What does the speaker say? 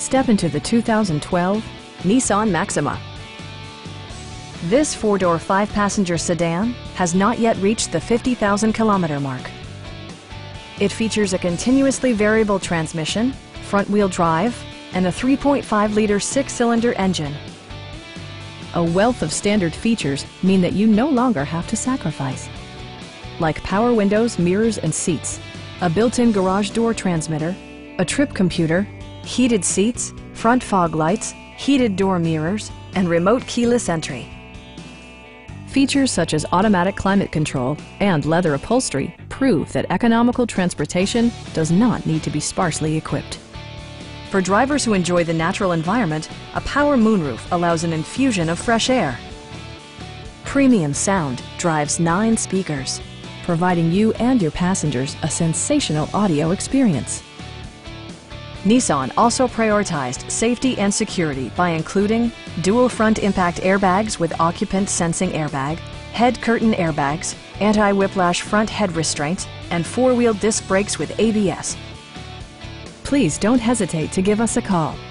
Step into the 2012 Nissan Maxima. This four-door, five-passenger sedan has not yet reached the 50,000-kilometer mark. It features a continuously variable transmission, front-wheel drive, and a 3.5-liter six-cylinder engine. A wealth of standard features mean that you no longer have to sacrifice, like power windows, mirrors, and seats, a built-in garage door transmitter, a trip computer, heated seats, front fog lights, heated door mirrors, and remote keyless entry. Features such as automatic climate control and leather upholstery prove that economical transportation does not need to be sparsely equipped. For drivers who enjoy the natural environment, a power moonroof allows an infusion of fresh air. Premium sound drives 9 speakers, providing you and your passengers a sensational audio experience. Nissan also prioritized safety and security by including dual front impact airbags with occupant sensing airbag, head curtain airbags, anti-whiplash front head restraint, and four-wheel disc brakes with ABS. Please don't hesitate to give us a call.